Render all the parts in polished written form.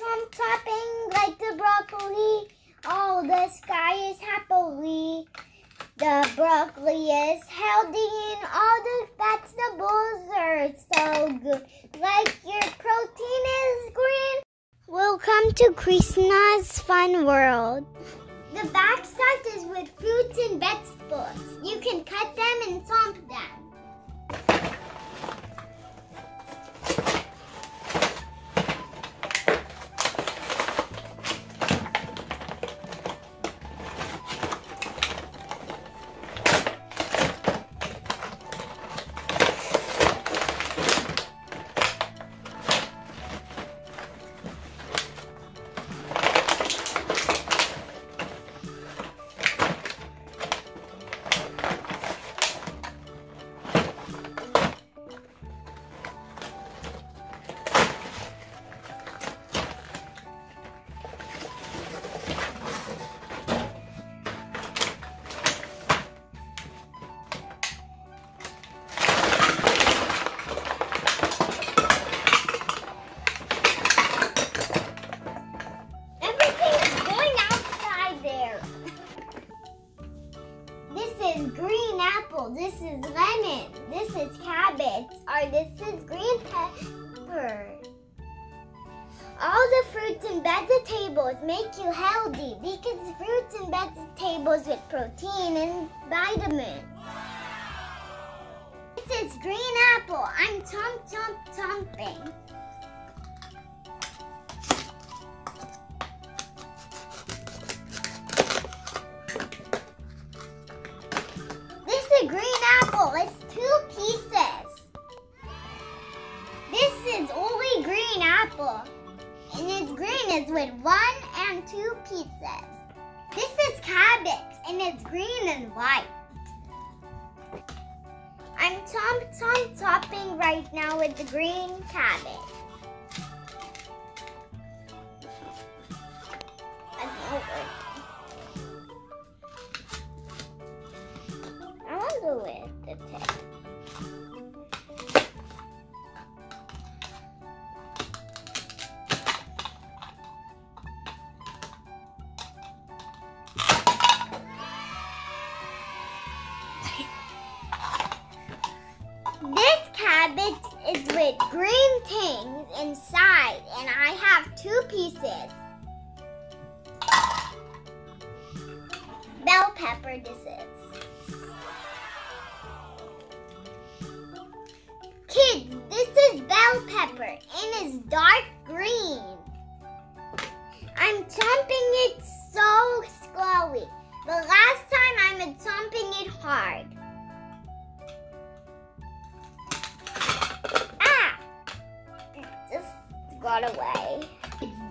from clapping like the broccoli. All the sky is happily. The broccoli is healthy and all the vegetables are so good. Like your protein is green. Welcome to Krishna's Fun World. The backside is with fruits and vegetables. You can cut them and stomp them. This is green apple, this is lemon, this is cabbage, or this is green pepper. All the fruits and vegetables make you healthy because fruits and vegetables with protein and vitamins. This is green apple. I'm chomping. Green apple is 2 pieces. This is only green apple, and its green is with 1 and 2 pieces. This is cabbage, and it's green and white. I'm chopping right now with the green cabbage. With the tip. This cabbage is with green things inside, and I have 2 pieces. Bell pepper this is. Kids, this is bell pepper, and it's dark green. I'm chomping it so slowly, but last time I'm chomping it hard. Ah! It just got away.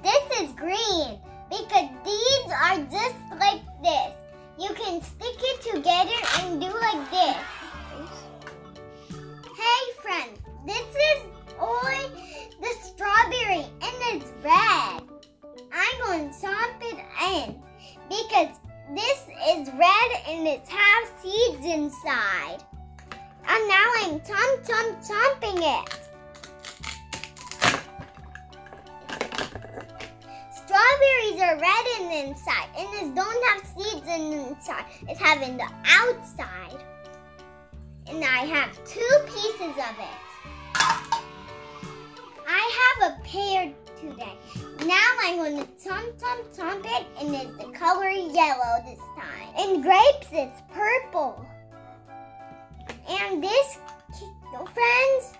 This is green, because these are just like this. You can stick it together and do like this. This is only the strawberry, and it's red. I'm going to chomp it in because this is red and it has seeds inside. And now I'm chomping it. Strawberries are red in the inside, and it don't have seeds in the inside. It's having the outside. And I have 2 pieces of it. I have a pear today. Now I'm going to chomp it, and it's the color yellow this time. And grapes, it's purple. And this, friends,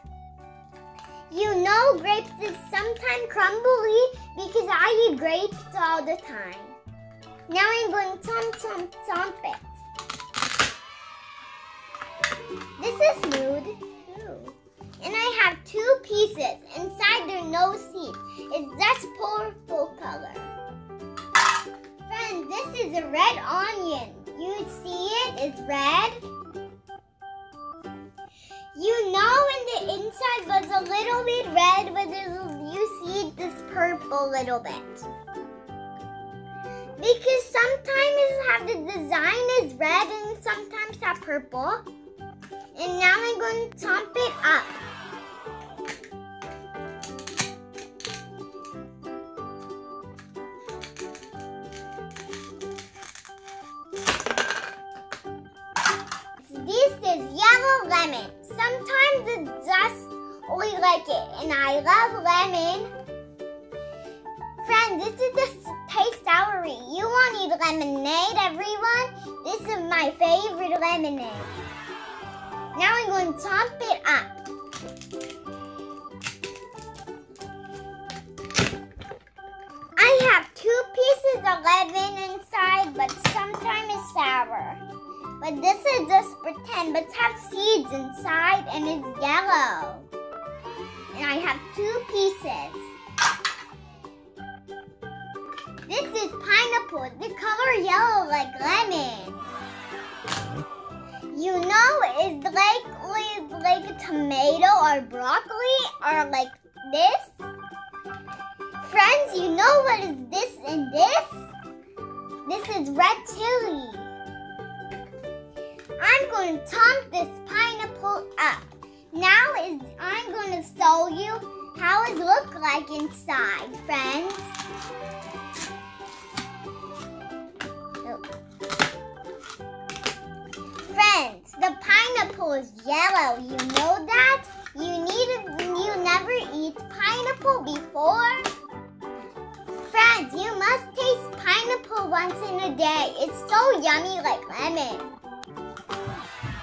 you know grapes is sometimes crumbly because I eat grapes all the time. Now I'm going to chomp it. This is mood. And I have 2 pieces. Inside there are no seeds. It's just purple color. Friends, this is a red onion. You see it? It's red. You know when the inside was a little bit red, but you see this purple little bit. Because sometimes it have the design is red and sometimes have purple. And now I'm going to chomp it up. and I love lemon. Friend, this is the taste diary. You won't need lemonade, everyone. This is my favorite lemonade. Now I'm going to top it up. I have 2 pieces of lemon inside, but sometimes it's sour. But this is just pretend, but it's have seeds inside and it's yellow. And I have 2 pieces. This is pineapple, the color yellow like lemon. You know, it's like a tomato or broccoli or like this. Friends, you know what is this and this? This is red chili. I'm going to top this pineapple up. Now I'm going to show you how it looks like inside, friends. Friends, the pineapple is yellow. You know that? You never eat pineapple before. Friends, you must taste pineapple once in a day. It's so yummy like lemon.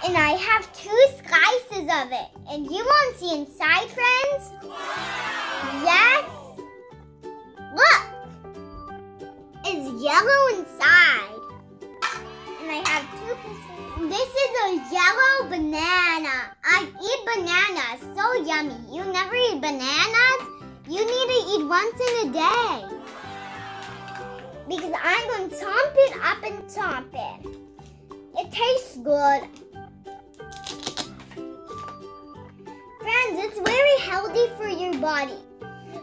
And I have 2 slices of it. And you won't see inside, friends? Yes. Look. It's yellow inside. And I have 2 pieces. This is a yellow banana. I eat bananas. So yummy. You never eat bananas? You need to eat once in a day. Because I'm going to chomp it up and chomp it. It tastes good. Friends, it's very healthy for your body.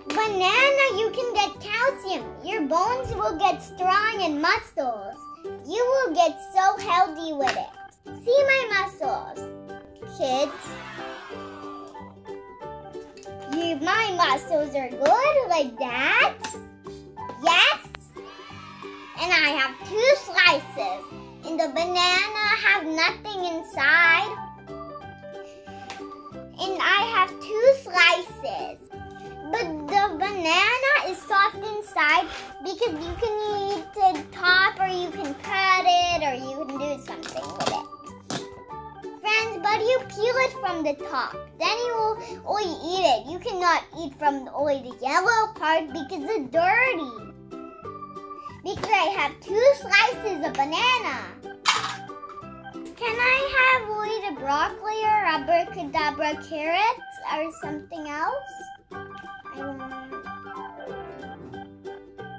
Banana, you can get calcium. Your bones will get strong and muscles. You will get so healthy with it. See my muscles, kids. My muscles are good like that. Yes. And I have 2 slices. And the banana have nothing inside. And I have 2 slices. But the banana is soft inside because you can eat the top or you can cut it or you can do something with it. Friends, but you peel it from the top. Then you will only eat it. You cannot eat from only the yellow part because it's dirty. Because I have 2 slices of banana. Can I have only the broccoli or abracadabra carrots or something else? I want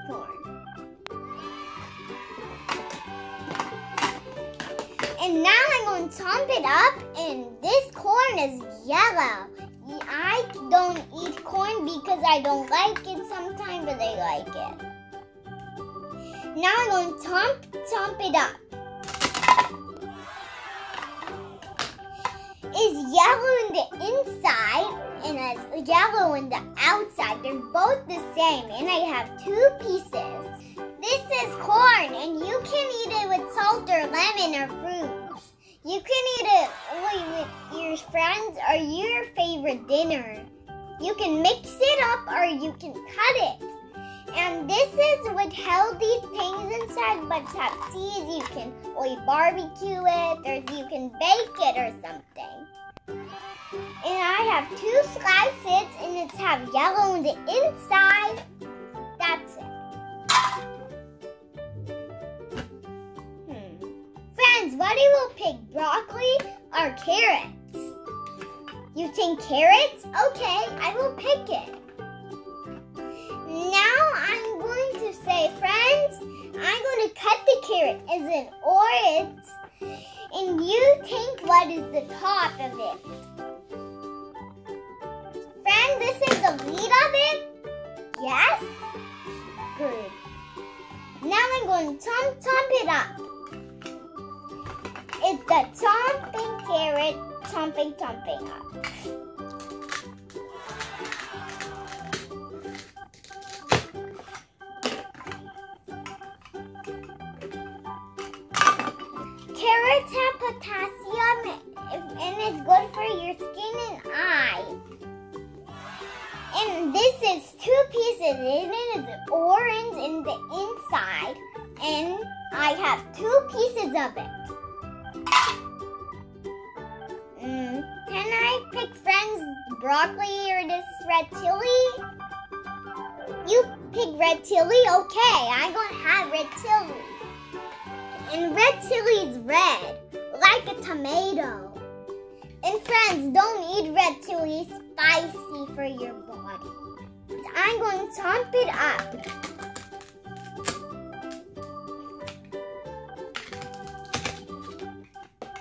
corn. And now I'm going to chomp it up, and this corn is yellow. I don't eat corn because I don't like it sometimes, but I like it. Now I'm going to chomp it up. It's yellow in the inside and it's yellow in the outside. They're both the same, and I have 2 pieces. This is corn, and you can eat it with salt or lemon or fruits. You can eat it only with your friends or your favorite dinner. You can mix it up or you can cut it. And this is with healthy things inside, but it has seeds. You can only barbecue it or you can bake it or something. And I have 2 slices, and it's have yellow on the inside. That's it. Friends, what do you pick, broccoli or carrots? You think carrots? Okay, I will pick it. Now I'm going to say, friends, I'm going to cut the carrot as an orange, and you think what is the top of it. Friends, this is the lead of it. Yes? Good. Now I'm going to chomp it up. It's the chomping carrot, chomping up. Carrots have potassium and it's good for your skin and eye. love it. Can I pick friends broccoli or this red chili? You pick red chili? Okay, I'm gonna have red chili. And red chili is red, like a tomato. And friends, don't eat red chili, spicy for your body. So I'm going to chomp it up.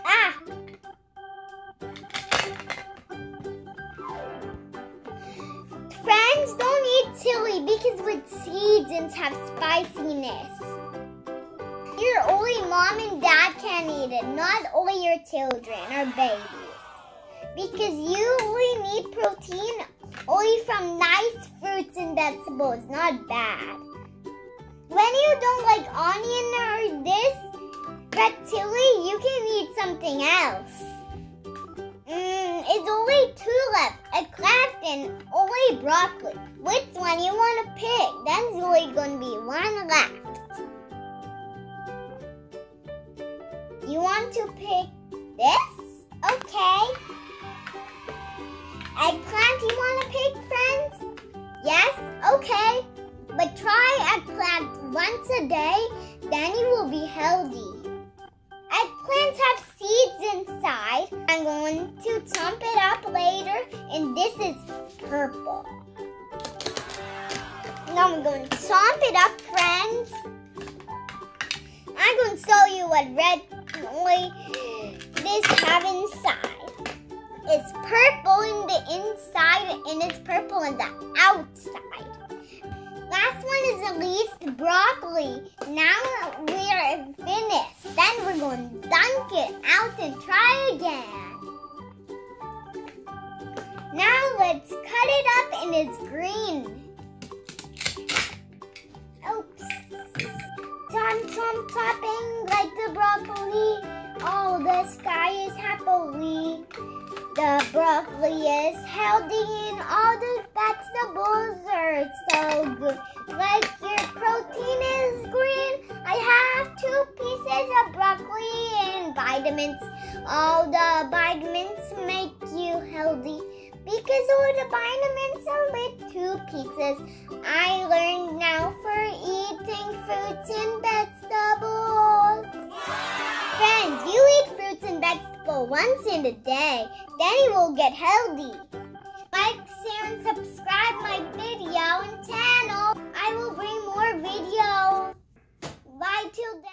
Ah! Friends, don't eat chili because with seasons have spiciness. Your only mom and dad can eat it, not only your children or babies. Because you only need protein only from nice fruits and vegetables, not bad. When you don't like onion or this red chili, you can eat something else. It's only two left, a craft and only broccoli. Which one you want to pick? That's only going to be one left. You want to pick this? Okay. Eggplant you want to pick, friends? Yes? Okay. But try eggplant once a day, then you will be healthy. Eggplants have seeds inside. I'm going to chomp it up later, and this is purple. Now I'm going to chomp it up, friends. I'm going to show you what red only this have inside. It's purple in the inside and it's purple in the outside. Last one is the least broccoli. Now we are finished. Then we're going to dunk it out and try again. Now let's cut it up and it's green. Oops. Some topping like the broccoli. Oh, the sky is happily. The broccoli is healthy and all the vegetables are so good. Like your protein is green. I have 2 pieces of broccoli and vitamins. All the vitamins make you healthy because all the vitamins are with 2 pieces. I learned now for eating fruits and vegetables. Friends, you eat fruits and vegetables once in a day, then you will get healthy. Like, share, and subscribe my video and channel. I will bring more videos. Bye till then.